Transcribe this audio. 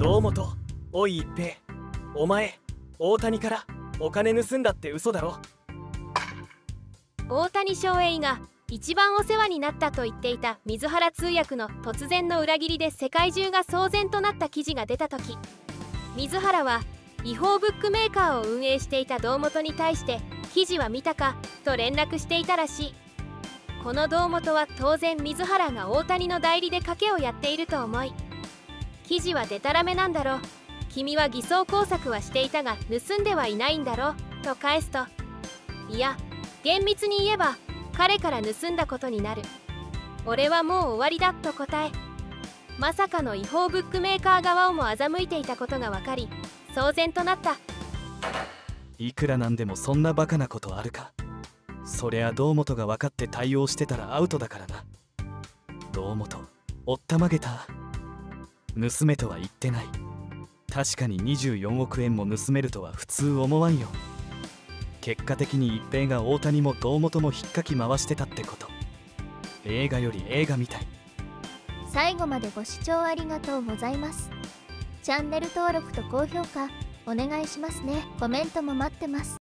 堂本、おい一平、お前大谷からお金盗んだって嘘だろ。大谷翔平が一番お世話になったと言っていた水原通訳の突然の裏切りで世界中が騒然となった記事が出た時、水原は違法ブックメーカーを運営していた堂本に対して「記事は見たか?」と連絡していたらしい。この堂本は当然水原が大谷の代理で賭けをやっていると思い「記事はデタラメなんだろ、君は偽装工作はしていたが盗んではいないんだろ」と返すと「いや厳密に言えば彼から盗んだことになる、俺はもう終わりだ」と答え、まさかの違法ブックメーカー側をも欺いていたことが分かり騒然となった。いくらなんでもそんなバカなことあるか。そりゃ堂本が分かって対応してたらアウトだからな。堂本、おったまげた。娘とは言ってない。確かに24億円も盗めるとは普通思わんよ。結果的に一平が大谷も堂本も引っかき回してたってこと。映画より映画みたい。最後までご視聴ありがとうございます。チャンネル登録と高評価お願いしますね。コメントも待ってます。